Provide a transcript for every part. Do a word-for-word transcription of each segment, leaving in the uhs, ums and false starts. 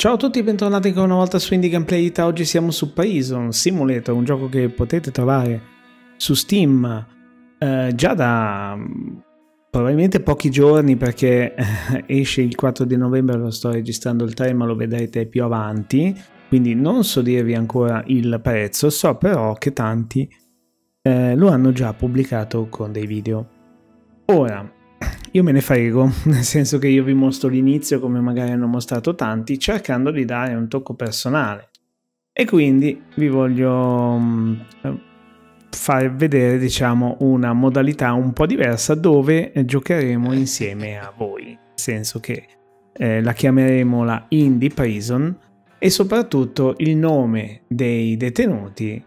Ciao a tutti e bentornati ancora una volta su Indie Game Play It. Oggi siamo su Prison Simulator, un gioco che potete trovare su Steam eh, già da probabilmente pochi giorni, perché esce il quattro di novembre, lo sto registrando il tre ma lo vedrete più avanti, quindi non so dirvi ancora il prezzo, so però che tanti eh, lo hanno già pubblicato con dei video. Ora, io me ne frego, nel senso che io vi mostro l'inizio come magari hanno mostrato tanti, cercando di dare un tocco personale, e quindi vi voglio far vedere, diciamo, una modalità un po' diversa dove giocheremo insieme a voi, nel senso che eh, la chiameremo la Indie Prison e soprattutto il nome dei detenuti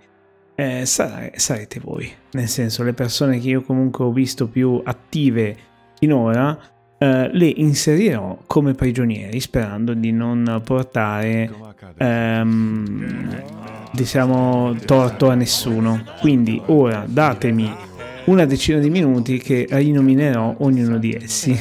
eh, sare sarete voi, nel senso le persone che io comunque ho visto più attive finora eh, le inserirò come prigionieri, sperando di non portare ehm, diciamo torto a nessuno. Quindi ora datemi una decina di minuti che rinominerò ognuno di essi.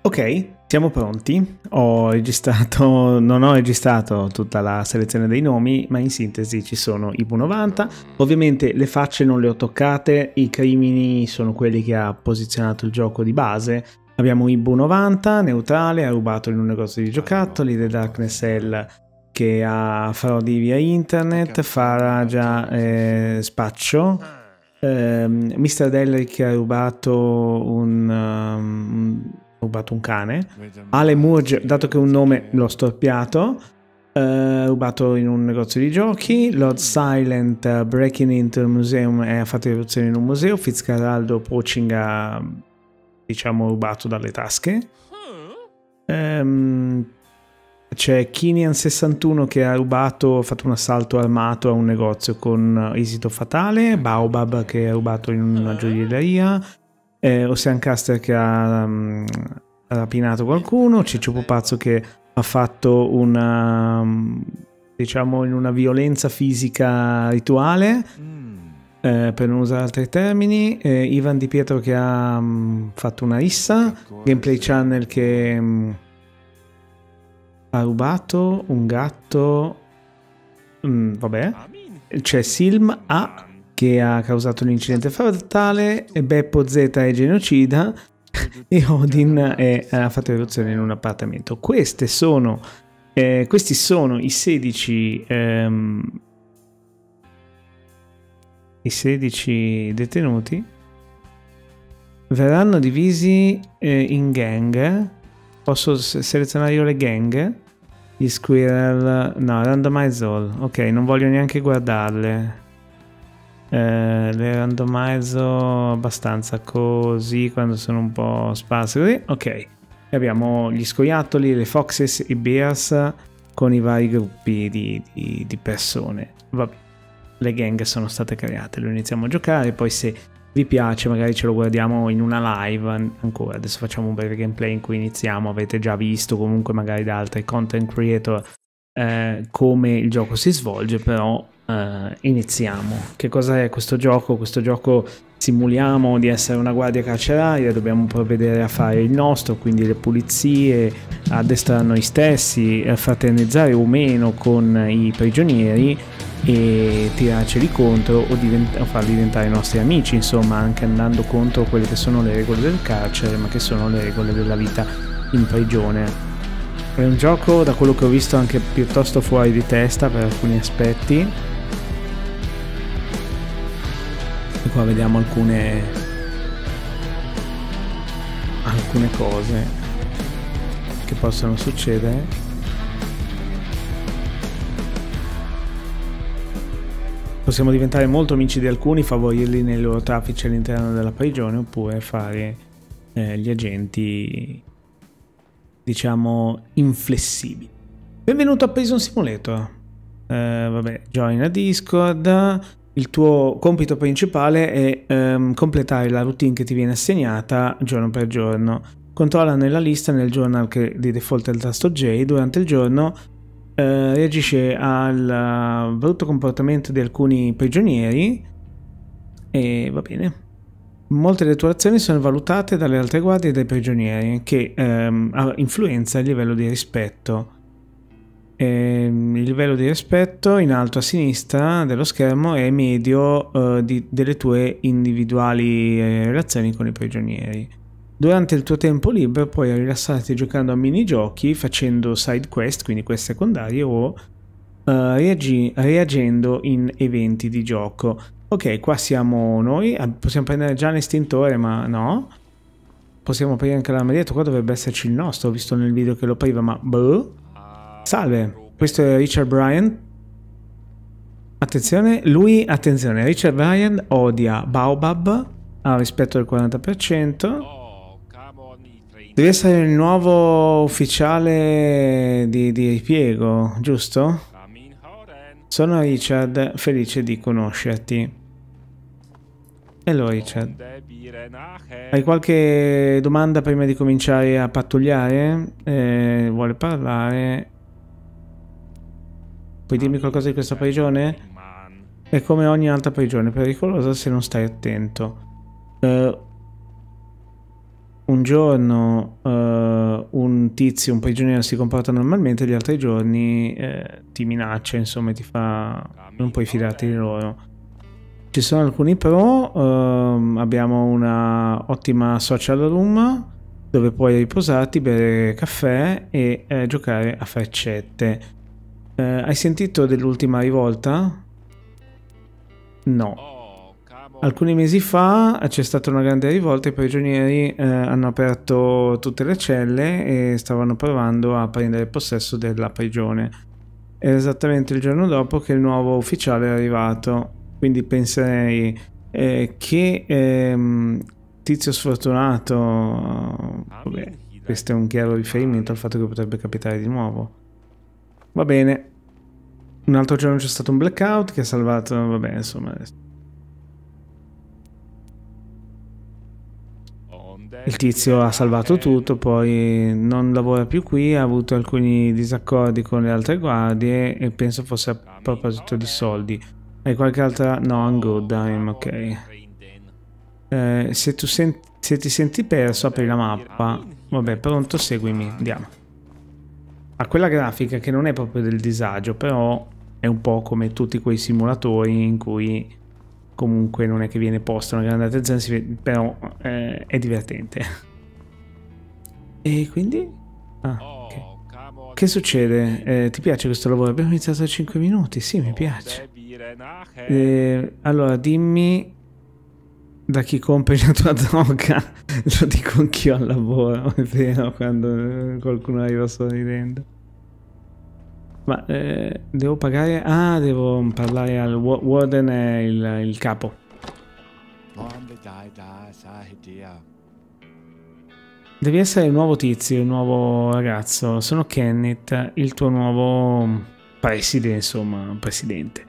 Ok, siamo pronti. Ho registrato, non ho registrato tutta la selezione dei nomi, ma in sintesi ci sono I B novanta. Ovviamente le facce non le ho toccate, i crimini sono quelli che ha posizionato il gioco di base. Abbiamo I B novanta, neutrale, ha rubato in un negozio di giocattoli, The Darkness Hell che ha frodi via internet, Faragia eh, spaccio, eh, mister Delric che ha rubato un... Um, rubato un cane, Ale Murge, dato che un nome l'ho storpiato, eh, rubato in un negozio di giochi, Lord Silent uh, breaking into a museum e ha fatto irruzione in un museo, Fitzcarraldo poaching ha, diciamo, rubato dalle tasche, ehm, c'è Kinian sessantuno che ha rubato, ha fatto un assalto armato a un negozio con esito fatale, Baobab che ha rubato in una gioielleria, Eh, Ossian Caster che ha um, rapinato qualcuno, Ciccio Pupazzo che ha fatto una um, diciamo in una violenza fisica rituale, eh, per non usare altri termini, eh, Ivan Di Pietro che ha um, fatto una rissa, Gameplay Channel che um, ha rubato un gatto, mm, vabbè, c'è Silma a che ha causato l'incidente fatale, Beppo Zeta è genocida e Odin è, ha fatto irruzione in un appartamento. Queste sono, eh, questi sono i sedici, ehm, i sedici detenuti. Verranno divisi eh, in gang. Posso selezionare io le gang? Gli squirrel, no, randomize all. Ok, non voglio neanche guardarle. Eh, le randomizzo abbastanza così quando sono un po' sparse così. Ok, abbiamo gli scoiattoli, le foxes, i bears con i vari gruppi di, di, di persone. Vabbè, le gang sono state create, lo iniziamo a giocare, poi se vi piace magari ce lo guardiamo in una live ancora. Adesso facciamo un breve gameplay in cui iniziamo, avete già visto comunque magari da altri content creator eh, come il gioco si svolge, però Uh, iniziamo. Che cosa è questo gioco? Questo gioco simuliamo di essere una guardia carceraria, dobbiamo provvedere a fare il nostro, quindi le pulizie, addestrare noi stessi, fraternizzare o meno con i prigionieri e tirarceli contro o, divent o farli diventare i nostri amici, insomma, anche andando contro quelle che sono le regole del carcere, ma che sono le regole della vita in prigione. È un gioco, da quello che ho visto, anche piuttosto fuori di testa per alcuni aspetti. E qua vediamo alcune alcune cose che possono succedere. Possiamo diventare molto amici di alcuni, favorirli nei loro traffici all'interno della prigione, oppure fare eh, gli agenti, diciamo, inflessibili. Benvenuto a Prison Simulator. Eh, vabbè, join a Discord. Il tuo compito principale è ehm, completare la routine che ti viene assegnata giorno per giorno. Controlla nella lista nel journal che di default è il tasto J. Durante il giorno eh, reagisce al brutto comportamento di alcuni prigionieri e va bene. Molte delle tue azioni sono valutate dalle altre guardie e dai prigionieri, che ehm, influenza il livello di rispetto. E il livello di rispetto in alto a sinistra dello schermo è medio eh, di, delle tue individuali eh, relazioni con i prigionieri. Durante il tuo tempo libero puoi rilassarti giocando a minigiochi, facendo side quest, quindi quest secondarie, o eh, reagendo in eventi di gioco. Ok, qua siamo noi, possiamo prendere già l'estintore, ma no. Possiamo aprire anche l'arma dietro, qua dovrebbe esserci il nostro, ho visto nel video che lo priva, ma boh. Salve, questo è Richard Bryan. Attenzione, lui, attenzione, Richard Bryan odia Baobab, ha rispetto del quaranta per cento. Deve essere il nuovo ufficiale di, di ripiego, giusto? Sono Richard, felice di conoscerti. Hello Richard. Hai qualche domanda prima di cominciare a pattugliare? Eh, vuole parlare? Puoi dirmi qualcosa di questa prigione? È come ogni altra prigione, pericolosa se non stai attento. Uh, un giorno uh, un tizio, un prigioniero si comporta normalmente, gli altri giorni uh, ti minaccia, insomma, ti fa... non puoi fidarti di loro. Ci sono alcuni pro, uh, abbiamo una ottima social room dove puoi riposarti, bere caffè e uh, giocare a freccette. Uh, hai sentito dell'ultima rivolta? No. Alcuni mesi fa c'è stata una grande rivolta, i prigionieri uh, hanno aperto tutte le celle e stavano provando a prendere possesso della prigione. Era esattamente il giorno dopo che il nuovo ufficiale è arrivato, quindi penserei eh, che ehm, tizio sfortunato, uh, vabbè, questo è un chiaro riferimento al fatto che potrebbe capitare di nuovo. Va bene, un altro giorno c'è stato un blackout che ha salvato, vabbè, insomma. Il tizio ha salvato tutto, poi non lavora più qui, ha avuto alcuni disaccordi con le altre guardie e penso fosse a proposito di soldi. Hai qualche altra? No, I'm good, I'm ok. Eh, se, tu senti, se ti senti perso, apri la mappa. Vabbè, pronto, seguimi, andiamo. Ha quella grafica che non è proprio del disagio, però è un po' come tutti quei simulatori in cui comunque non è che viene posta una grande attenzione, però eh, è divertente. E quindi? Ah, okay. Che succede? Eh, ti piace questo lavoro? Abbiamo iniziato da cinque minuti, sì, mi piace. Eh, allora, dimmi da chi compri la tua droga. Lo dico anch'io al lavoro, è vero, quando qualcuno arriva sorridendo. Ma eh, devo pagare... Ah, devo parlare al... Warden è il, il capo. Devi essere il nuovo tizio, il nuovo ragazzo. Sono Kenneth, il tuo nuovo preside, insomma, presidente.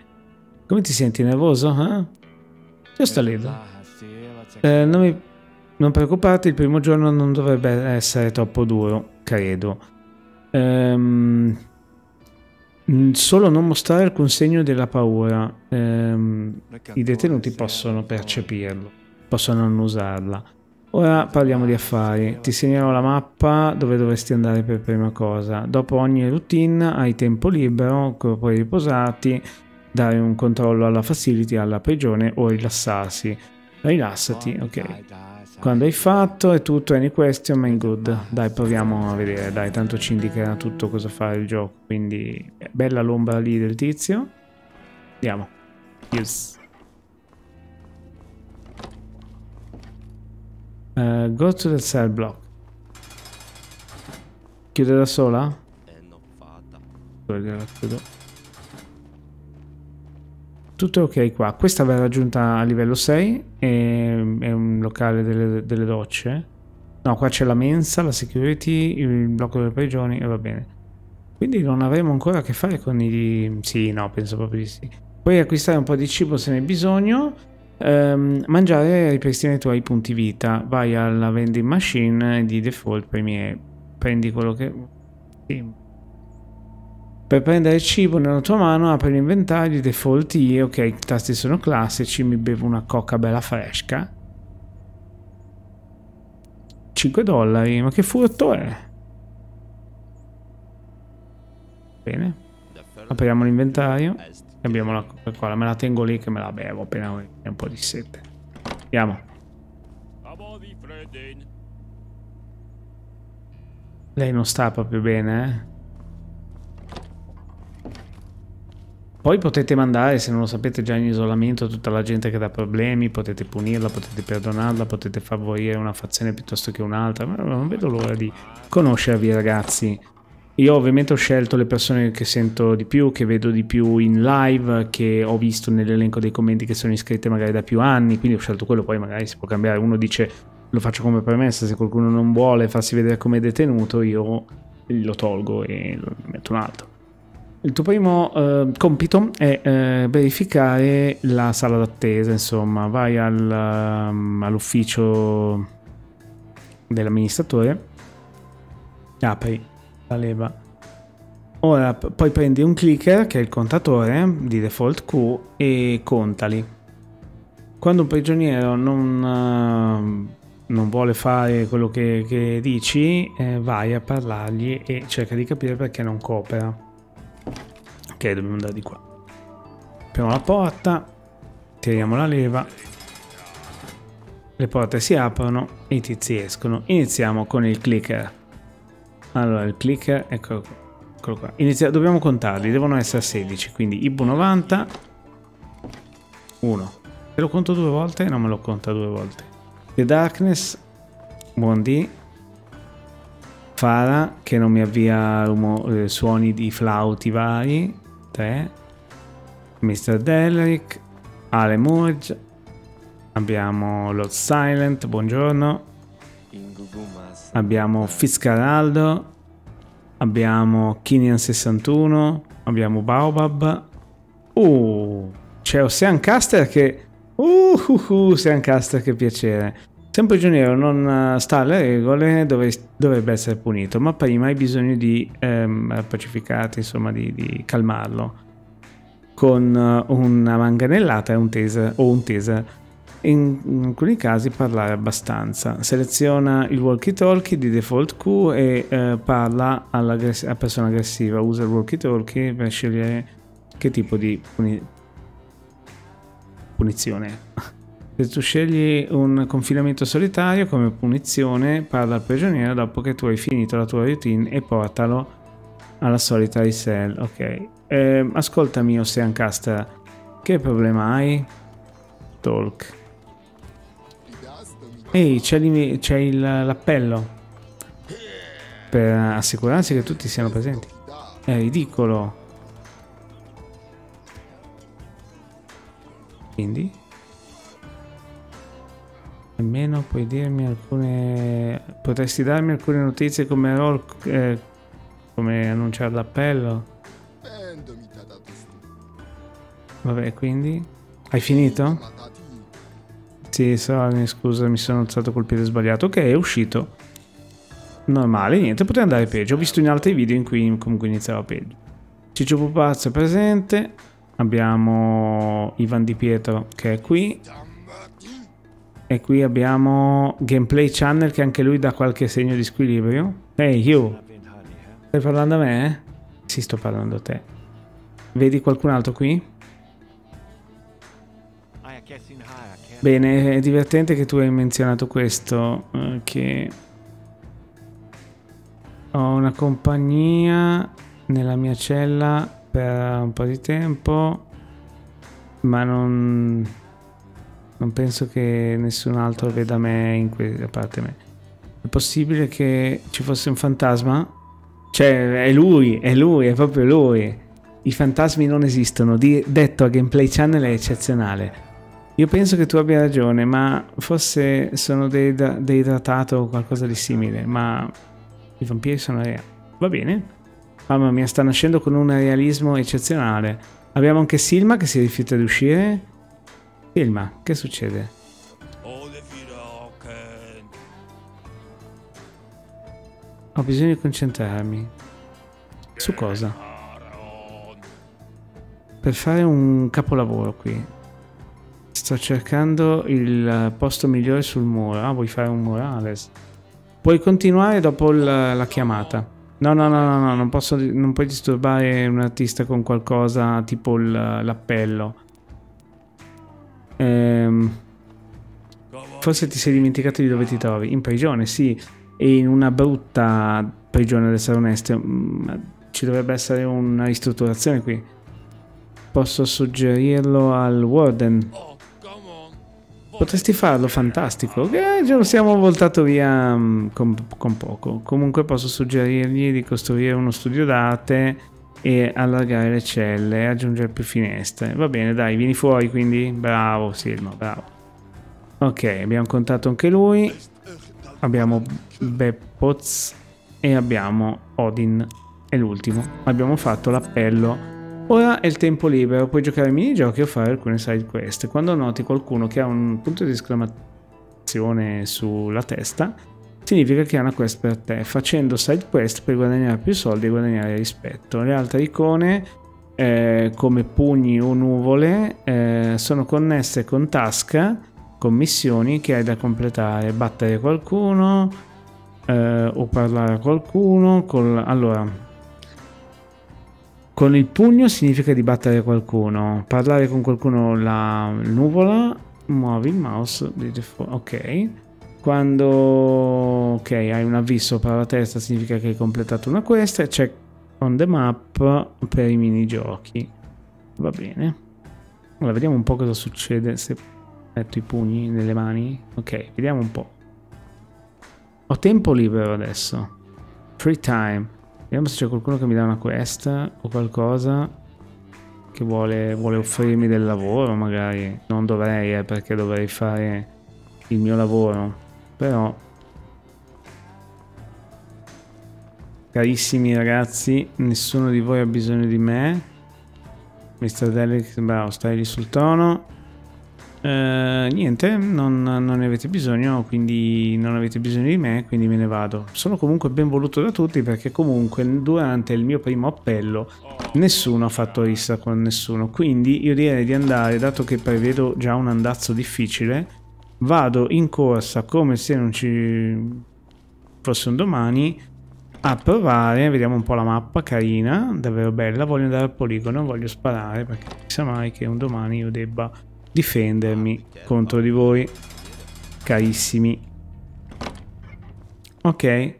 Come ti senti, nervoso? Eh? Io sto lì. Eh, non, mi, non preoccuparti, il primo giorno non dovrebbe essere troppo duro, credo. Ehm, solo non mostrare alcun segno della paura. Ehm, I detenuti possono percepirlo, possono non usarla. Ora parliamo di affari. Ti segnerò la mappa dove dovresti andare per prima cosa. Dopo ogni routine hai tempo libero, puoi riposarti, dare un controllo alla facility, alla prigione o rilassarsi. Rilassati, ok. Quando hai fatto è tutto, any question, my good. Dai, proviamo a vedere, dai, tanto ci indicherà tutto cosa fare il gioco. Quindi, bella l'ombra lì del tizio. Andiamo. Yes. Uh, go to the cell block. Chiude da sola? Eh, non fatta. Tutto ok qua, questa verrà aggiunta a livello sei, è, è un locale delle, delle docce. No, qua c'è la mensa, la security, il blocco delle prigioni e va bene. Quindi non avremo ancora a che fare con i... sì, no, penso proprio di sì. Puoi acquistare un po' di cibo se ne hai bisogno, ehm, mangiare e ripristinare i tuoi punti vita. Vai alla vending machine di default, premi, prendi quello che... sì. Per prendere il cibo nella tua mano, apri l'inventario, i default I, ok, i tasti sono classici, mi bevo una coca bella fresca. cinque dollari, ma che furto è? Bene. Apriamo l'inventario. E abbiamo la Coca-Cola. Me la tengo lì che me la bevo appena ho un po' di sete. Andiamo. Lei non sta proprio bene, eh. Poi potete mandare, se non lo sapete già in isolamento, tutta la gente che dà problemi, potete punirla, potete perdonarla, potete favorire una fazione piuttosto che un'altra, ma non vedo l'ora di conoscervi, ragazzi. Io ovviamente ho scelto le persone che sento di più, che vedo di più in live, che ho visto nell'elenco dei commenti che sono iscritte magari da più anni, quindi ho scelto quello, poi magari si può cambiare. Uno dice, lo faccio come premessa, se qualcuno non vuole farsi vedere come detenuto, io lo tolgo e lo metto un altro. Il tuo primo uh, compito è uh, verificare la sala d'attesa, insomma, vai al, um, all'ufficio dell'amministratore, apri la leva. Ora poi prendi un clicker, che è il contatore di default Q, e contali. Quando un prigioniero non... Uh, non vuole fare quello che, che dici, eh, vai a parlargli e cerca di capire perché non coopera. Ok, dobbiamo andare di qua. Apriamo la porta, tiriamo la leva, le porte si aprono e i tizi escono. Iniziamo con il clicker. Allora, il clicker, eccolo qua. Eccolo qua. Inizia, dobbiamo contarli, devono essere sedici, quindi I B novanta, uno. Te lo conto due volte? No, me lo conta due volte. The Darkness, buondì, Fara, che non mi avvia rumore, suoni di flauti vari, tre, mister Delric, Ale Murge, abbiamo Lord Silent, buongiorno, abbiamo Fitzcarraldo, abbiamo Kinian sessantuno, abbiamo Baobab, uh, c'è Ossian Caster che... Uh, uh, uh, Ossian Caster, che piacere. Se un prigioniero non sta alle regole dovrebbe essere punito, ma prima hai bisogno di ehm, pacificarti, insomma di, di calmarlo con una manganellata e un taser, o un taser. In, in alcuni casi parlare abbastanza. Seleziona il walkie talkie di default Q e eh, parla alla persona aggressiva. Usa il walkie talkie per scegliere che tipo di punizione. Punizione. Se tu scegli un confinamento solitario come punizione, parla al prigioniero dopo che tu hai finito la tua routine e portalo alla solitary cell. Ok, eh, ascoltami, Ossian Caster, che problema hai? Talk. Ehi, c'è l'appello per assicurarsi che tutti siano presenti. È ridicolo. Quindi almeno puoi dirmi alcune, potresti darmi alcune notizie come roll, eh, come annunciare l'appello. Vabbè, quindi hai finito? Sì, sorry, scusa, mi sono alzato col piede sbagliato. Ok, è uscito normale, niente, poteva andare peggio. Ho visto in altri video in cui comunque iniziava peggio. Ciccio Pupazzo è presente. Abbiamo Ivan Di Pietro che è qui, e qui abbiamo Gameplay Channel che anche lui dà qualche segno di squilibrio. Ehi, hey, you, stai parlando a me? Sì, sto parlando a te. Vedi qualcun altro qui? Bene, è divertente che tu hai menzionato questo, che ho una compagnia nella mia cella per un po' di tempo, ma non, non penso che nessun altro veda me in que- a parte me. È possibile che ci fosse un fantasma? Cioè, è lui, è lui, è proprio lui. I fantasmi non esistono, di- detto a Gameplay Channel è eccezionale. Io penso che tu abbia ragione, ma forse sono dei deidratato o qualcosa di simile, ma i vampiri sono reali. Va bene. Mamma mia, sta nascendo con un realismo eccezionale. Abbiamo anche Silma che si rifiuta di uscire. Silma, che succede? Ho bisogno di concentrarmi. Su cosa? Per fare un capolavoro qui. Sto cercando il posto migliore sul muro. Ah, vuoi fare un murales? Puoi continuare dopo la, la chiamata. No, no, no, no, no, non posso, non puoi disturbare un artista con qualcosa tipo l'appello. Ehm, forse ti sei dimenticato di dove ti trovi. In prigione, sì. E in una brutta prigione, ad essere onesto. Ci dovrebbe essere una ristrutturazione qui. Posso suggerirlo al Warden. Potresti farlo, fantastico. Eh, già lo siamo voltato via con, con poco. Comunque posso suggerirgli di costruire uno studio d'arte e allargare le celle, aggiungere più finestre. Va bene, dai, vieni fuori quindi. Bravo, Silma, bravo. Ok, abbiamo contato anche lui. Abbiamo Beppo e abbiamo Odin. È l'ultimo. Abbiamo fatto l'appello. Ora è il tempo libero, puoi giocare ai minigiochi o fare alcune side quest. Quando noti qualcuno che ha un punto di esclamazione sulla testa, significa che ha una quest per te, facendo side quest per guadagnare più soldi e guadagnare rispetto. Le altre icone, eh, come pugni o nuvole, eh, sono connesse con task, con missioni che hai da completare, battere qualcuno eh, o parlare a qualcuno. Col... Allora... Con il pugno significa di battere qualcuno, parlare con qualcuno la nuvola, muovi il mouse, ok. Quando ok, hai un avviso per la testa significa che hai completato una quest, check on the map per i minigiochi. Va bene. Allora, vediamo un po' cosa succede se metto i pugni nelle mani. Ok, vediamo un po'. Ho tempo libero adesso. Free time. Vediamo se c'è qualcuno che mi dà una quest o qualcosa che vuole, vuole offrirmi del lavoro, magari. Non dovrei, eh, perché dovrei fare il mio lavoro. Però, carissimi ragazzi, nessuno di voi ha bisogno di me. mister Delric, bravo, stai lì sul trono. Eh, niente, non, non ne avete bisogno, quindi non avete bisogno di me, quindi me ne vado. Sono comunque ben voluto da tutti perché comunque durante il mio primo appello nessuno ha fatto rissa con nessuno, quindi io direi di andare, dato che prevedo già un andazzo difficile, vado in corsa come se non ci fosse un domani a provare. Vediamo un po' la mappa, carina, davvero bella. Voglio andare al poligono, voglio sparare perché non si sa mai che un domani io debba difendermi contro di voi, carissimi. Ok,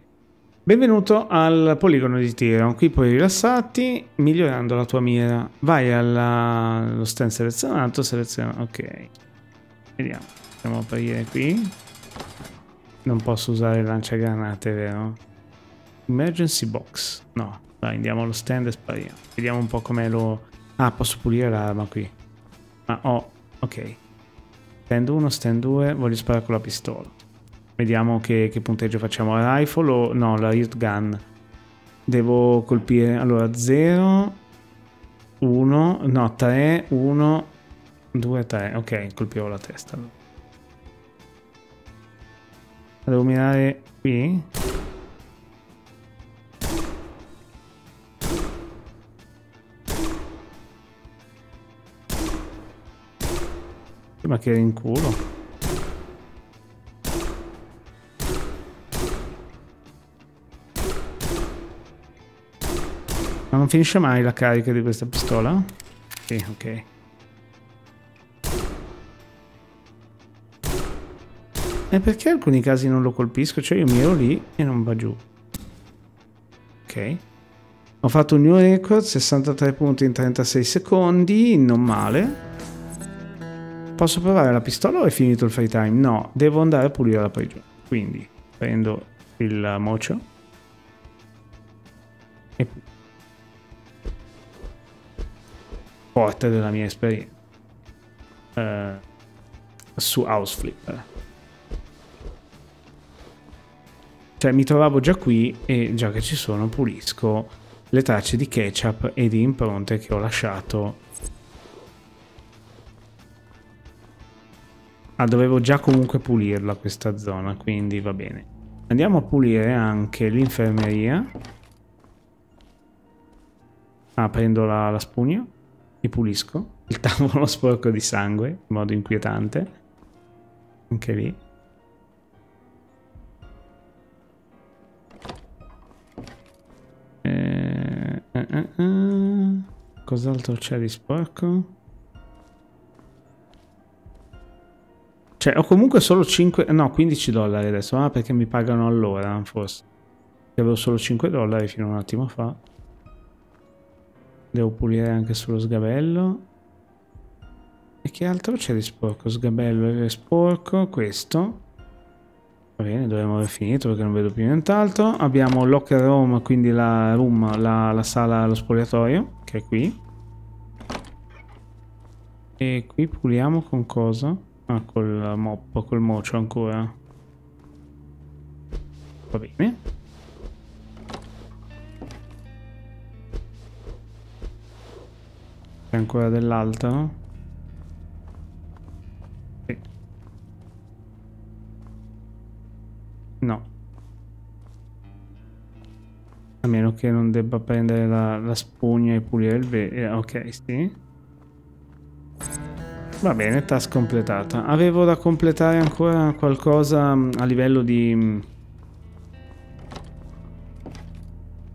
benvenuto al poligono di tiro. Qui puoi rilassarti migliorando la tua mira. Vai alla... allo stand selezionato, seleziona. Ok, vediamo, andiamo a aprire qui. Non posso usare il lanciagranate, vero? Emergency box, no. Dai, andiamo allo stand e spariamo. Vediamo un po' com'è lo... Ah, posso pulire l'arma qui. Ah, oh. Ok, stand uno, stand due, voglio sparare con la pistola. Vediamo che, che punteggio facciamo. Rifle o... no, la riot gun. Devo colpire... Allora, zero, uno, no, tre, uno, due, tre. Ok, colpivo la testa. La devo mirare qui. Ma che in culo. Ma non finisce mai la carica di questa pistola? Sì, ok. E perché in alcuni casi non lo colpisco? Cioè io miro lì e non va giù. Ok. Ho fatto un new record, sessantatré punti in trentasei secondi, non male. Posso provare la pistola o è finito il free time? No, devo andare a pulire la prigione. Quindi prendo il mocio. E... forte della mia esperienza. Uh, su House Flipper. Cioè mi trovavo già qui e già che ci sono pulisco le tracce di ketchup e di impronte che ho lasciato. Ah, dovevo già comunque pulirla questa zona, quindi va bene. Andiamo a pulire anche l'infermeria. Ah, prendo la, la spugna e pulisco. Il tavolo sporco di sangue, in modo inquietante. Anche lì. Eh, eh, eh. Cos'altro c'è di sporco? Cioè, ho comunque solo cinque, no, quindici dollari adesso, ah, perché mi pagano all'ora, forse. Che avevo solo cinque dollari fino a un attimo fa. Devo pulire anche sullo sgabello. E che altro c'è di sporco? Sgabello è sporco, questo. Va bene, dovremmo aver finito perché non vedo più nient'altro. Abbiamo locker room, quindi la room, la, la sala, lo spogliatoio, che è qui. E qui puliamo con cosa? Ah, col mop, col mocio ancora. Va bene. C'è ancora dell'altro? Sì. No. A meno che non debba prendere la, la spugna e pulire il vetro. Ok, sì. Va bene, task completata. Avevo da completare ancora qualcosa a livello di...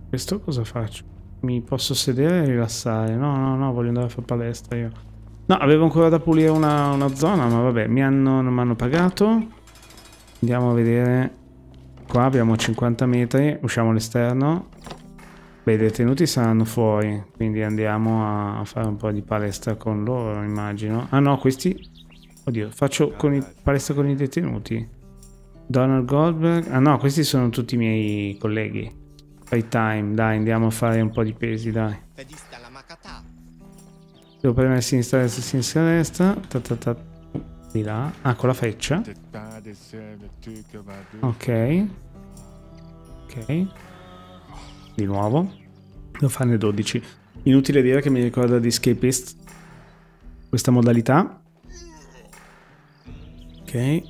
Questo cosa faccio? Mi posso sedere e rilassare? No, no, no, voglio andare a fare palestra io. No, avevo ancora da pulire una, una zona, ma vabbè, mi hanno, non mi hanno pagato. Andiamo a vedere. Qua abbiamo cinquanta metri, usciamo all'esterno. Beh, i detenuti saranno fuori, quindi andiamo a fare un po' di palestra con loro, immagino. Ah no, questi... Oddio, faccio con i... palestra con i detenuti. Donald Goldberg... Ah no, questi sono tutti i miei colleghi. Free time, dai, andiamo a fare un po' di pesi, dai. Devo premere sinistra, destra, sinistra, destra. Ta, ta, ta. Di là. Ah, con la freccia. Ok. Ok. Di nuovo devo farne dodici. Inutile dire che mi ricorda di Escapist questa modalità. Ok,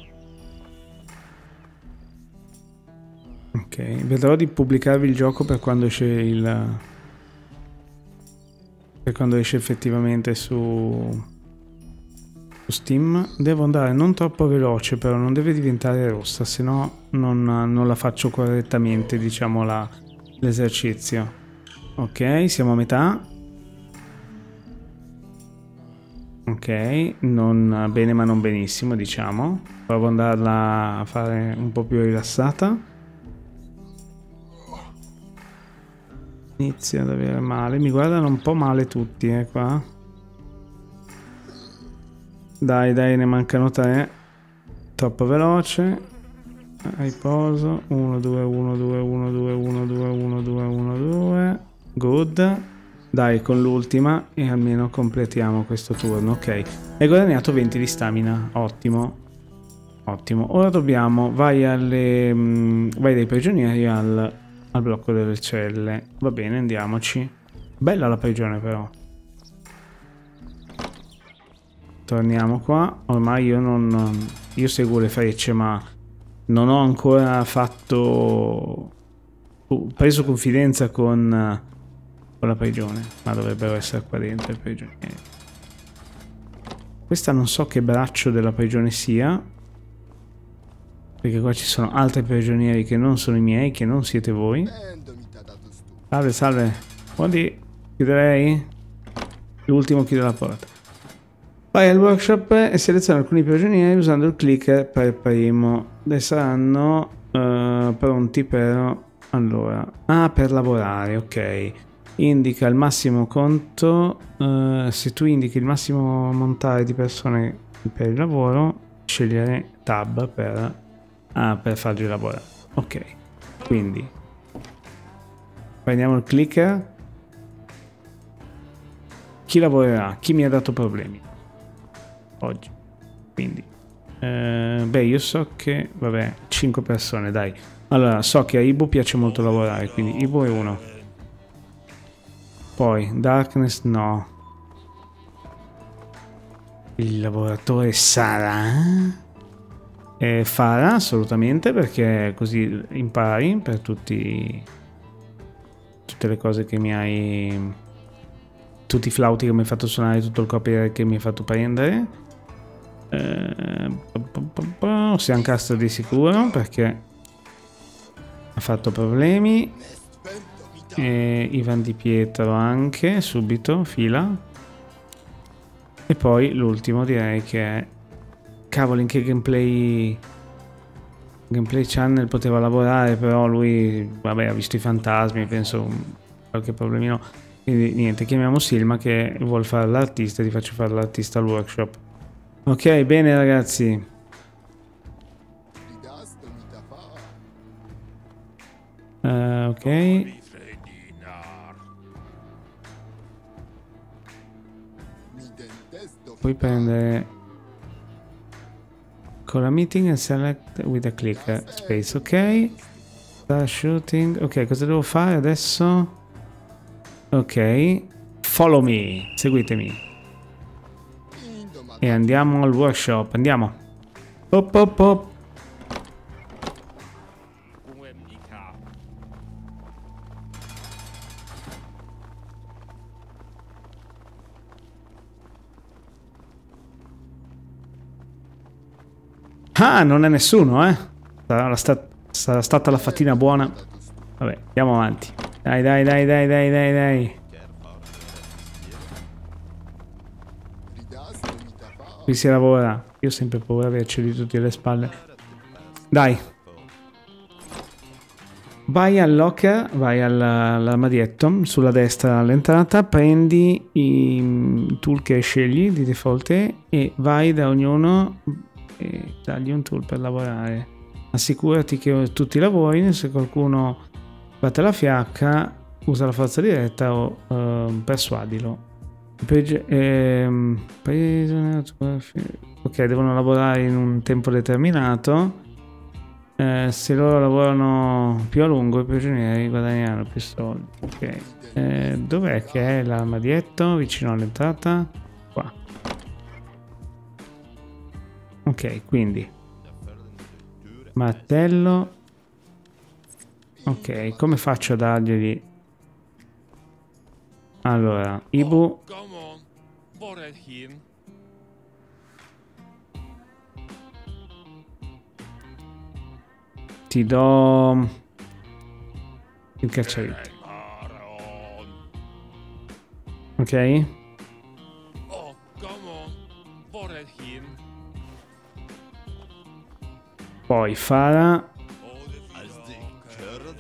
ok, vedrò di pubblicarvi il gioco per quando esce il per quando esce effettivamente su su Steam. Devo andare non troppo veloce, però non deve diventare rossa, se no non, non la faccio correttamente, diciamo, la l'esercizio. Ok, siamo a metà. Ok, non bene ma non benissimo, diciamo. Provo ad andarla a fare un po' più rilassata. Inizia ad avere male, mi guardano un po' male tutti, eh, qua. Dai, dai, ne mancano tre. Troppo veloce. Riposo. Uno due uno due uno due uno due uno due uno due. Good. Dai, con l'ultima e almeno completiamo questo turno. Ok, hai guadagnato venti di stamina. Ottimo, ottimo. Ora dobbiamo... vai alle... vai dai prigionieri al, al blocco delle celle. Va bene, andiamoci. Bella la prigione, però. Torniamo qua. Ormai io non... io seguo le frecce, ma non ho ancora fatto... Uh, preso confidenza con, con la prigione. Ma dovrebbero essere qua dentro i prigionieri. Questa non so che braccio della prigione sia, perché qua ci sono altri prigionieri che non sono i miei, che non siete voi. Salve, salve. Buondì. Chiuderei? L'ultimo chiude la porta. Vai al workshop e seleziona alcuni prigionieri usando il clicker per primo. E saranno uh, pronti per... allora... ah, per lavorare, ok. Indica il massimo conto... Uh, se tu indichi il massimo montare di persone per il lavoro, scegliere tab per, ah, per farli lavorare. Ok, quindi... prendiamo il clicker. Chi lavorerà? Chi mi ha dato problemi? Oggi, quindi eh, beh, io so che... vabbè, cinque persone, dai. Allora, so che a Ibu piace molto lavorare, quindi Ibu è uno. Poi Darkness, no. Il lavoratore sarà... e farà assolutamente, perché così impari per tutti, tutte le cose che mi hai... tutti i flauti che mi hai fatto suonare, tutto il copyright che mi hai fatto prendere. Ossian Caster di sicuro, perché ha fatto problemi. e Ivan Di Pietro anche, subito, fila. E poi l'ultimo direi che è... Cavolo, in che gameplay... Gameplay Channel poteva lavorare, però lui, vabbè, ha visto i fantasmi, penso qualche problemino. Quindi niente, chiamiamo Silma che vuol fare l'artista e gli faccio fare l'artista al workshop. Ok, bene ragazzi. Uh, ok. Puoi prendere... Ancora meeting and select with a click space, ok. Star shooting, ok, cosa devo fare adesso? Ok, follow me, seguitemi. E andiamo al workshop, andiamo. Op, op, op. Ah, non è nessuno, eh. Sarà, sta sarà stata la fatina buona. Vabbè, andiamo avanti. Dai, dai, dai, dai, dai, dai, dai. Qui si lavora. Io ho sempre paura di averceli tutti alle spalle. Dai. Vai al locker, vai all'armadietto, sulla destra all'entrata, prendi i tool che scegli di default e vai da ognuno... e dagli un tool per lavorare. Assicurati che tutti lavorino. Se qualcuno batte la fiacca, usa la forza diretta o uh, persuadilo. Ehm, ok, devono lavorare in un tempo determinato. Eh, se loro lavorano più a lungo, i prigionieri guadagnano più soldi. Ok, eh, dov'è che è l'armadietto? Vicino all'entrata? Qua. Ok, quindi martello. Ok, come faccio a darglieli? Allora, Ibu. Ti do il cacciavite. Ok. Poi Fara,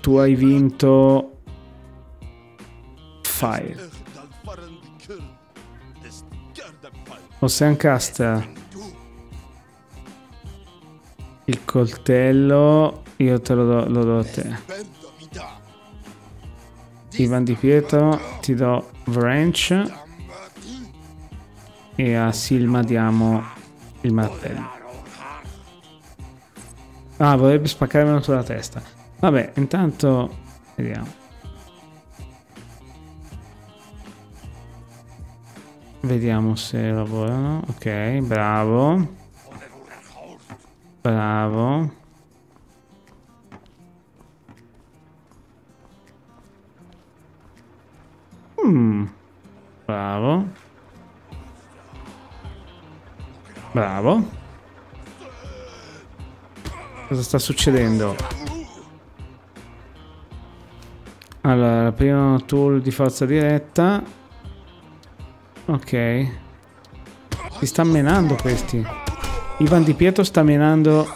tu hai vinto Fire. Ossian Caster, il coltello io te lo do, lo do a te. Ivan Di Pietro ti do Wrench e a Silma diamo il martello. Ah, vorrebbe spaccarmelo sulla testa. Vabbè, intanto vediamo. Vediamo se lavorano. Ok, bravo. Bravo. Mm. Bravo. Bravo. Cosa sta succedendo? Allora, prima tool di forza diretta. Ok. Si sta menando questi. Ivan Di Pietro sta menando.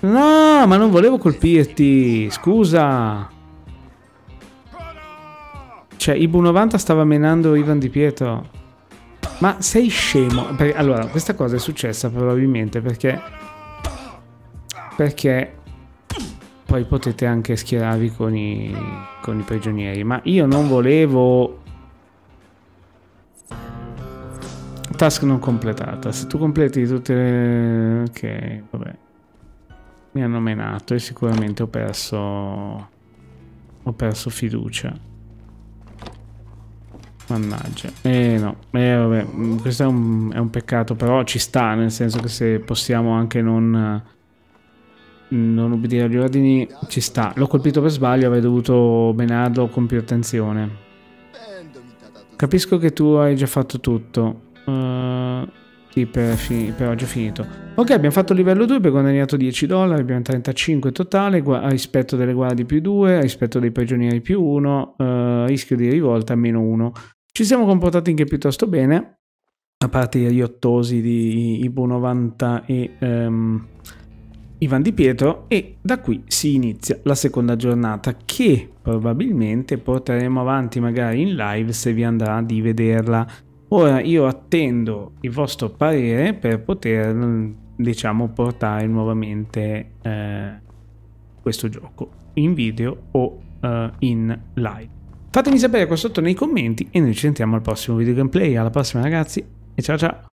No, ma non volevo colpirti. Scusa. Cioè, I B novanta stava menando Ivan Di Pietro. Ma sei scemo? Perché, allora, questa cosa è successa probabilmente perché... Perché... Poi potete anche schierarvi con i, con i prigionieri. Ma io non volevo... Task non completata. Se tu completi tutte le... Ok, vabbè. Mi hanno menato e sicuramente ho perso... Ho perso fiducia. Mannaggia. Eh no, eh, vabbè, questo è un, è un peccato, però ci sta, nel senso che se possiamo anche non, non obbedire agli ordini, ci sta. L'ho colpito per sbaglio, avrei dovuto menarlo con più attenzione. Capisco che tu hai già fatto tutto. Uh, Sì, per, per oggi ho finito. Ok, abbiamo fatto il livello due, abbiamo guadagnato dieci dollari, abbiamo trentacinque totale, a rispetto delle guardie più due, a rispetto dei prigionieri più uno, eh, rischio di rivolta meno uno. Ci siamo comportati anche piuttosto bene, a parte i riottosi di I B novanta e um, Ivan Di Pietro, e da qui si inizia la seconda giornata che probabilmente porteremo avanti magari in live se vi andrà di vederla. Ora io attendo il vostro parere per poter, diciamo, portare nuovamente eh, questo gioco in video o eh, in live. Fatemi sapere qua sotto nei commenti e noi ci sentiamo al prossimo video gameplay. Alla prossima ragazzi e ciao ciao!